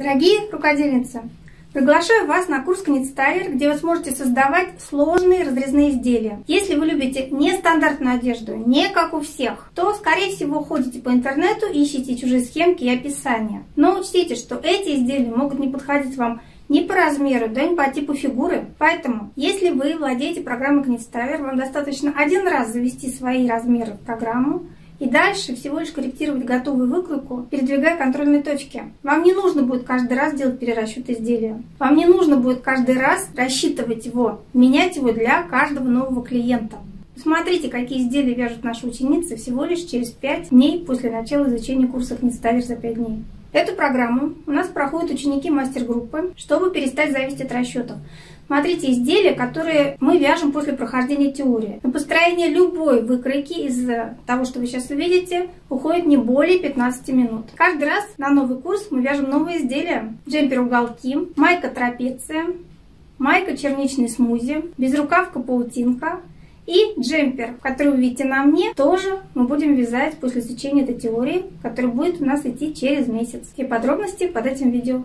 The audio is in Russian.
Дорогие рукодельницы, приглашаю вас на курс KnittStyler, где вы сможете создавать сложные разрезные изделия. Если вы любите нестандартную одежду, не как у всех, то, скорее всего, ходите по интернету, ищите чужие схемки и описания. Но учтите, что эти изделия могут не подходить вам ни по размеру, да ни по типу фигуры. Поэтому, если вы владеете программой KnittStyler, вам достаточно один раз завести свои размеры в программу, и дальше всего лишь корректировать готовую выкладку, передвигая контрольные точки. Вам не нужно будет каждый раз делать перерасчет изделия. Вам не нужно будет каждый раз рассчитывать его, менять его для каждого нового клиента. Смотрите, какие изделия вяжут наши ученицы всего лишь через 5 дней после начала изучения курса KnittStyler за 5 дней. Эту программу у нас проходят ученики мастер-группы, чтобы перестать зависеть от расчетов. Смотрите изделия, которые мы вяжем после прохождения теории. На построение любой выкройки из того, что вы сейчас увидите, уходит не более 15 минут. Каждый раз на новый курс мы вяжем новые изделия. Джемпер-уголки, майка-трапеция, майка-черничный смузи, безрукавка-паутинка. И джемпер, который вы видите на мне, тоже мы будем вязать после изучения этой теории, которая будет у нас идти через месяц. Все подробности под этим видео.